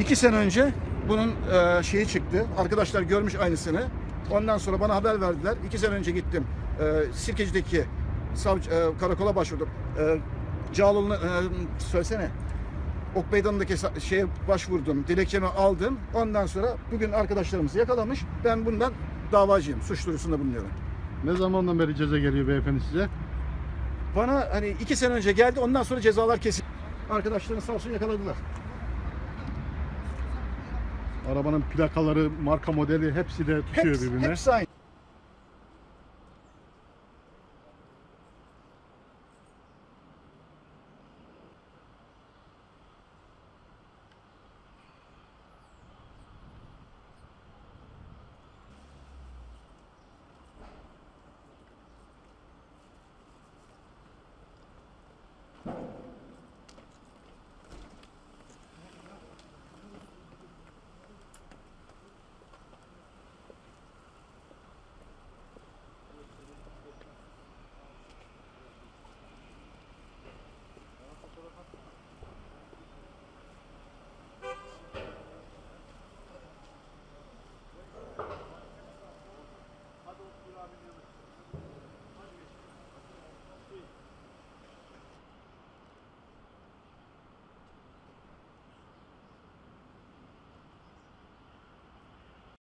2 sene önce bunun şeyi çıktı. Arkadaşlar görmüş aynısını. Ondan sonra bana haber verdiler. 2 sene önce gittim. Sirkeci'deki savcı, karakola başvurdum. Cağaloğlu'na söylesene. Ok Meydanı'ndaki şeye başvurdum. Dilekçemi aldım. Ondan sonra bugün arkadaşlarımızı yakalamış. Ben bundan davacıyım. Suç duyurusunda bulunuyorum. Ne zamandan beri ceza geliyor beyefendi size? Bana hani 2 sene önce geldi. Ondan sonra cezalar kesildi. Arkadaşlarını sağ olsun yakaladılar. Arabanın plakaları, marka modeli hepsi de tutuyor birbirine. Hepsi aynı.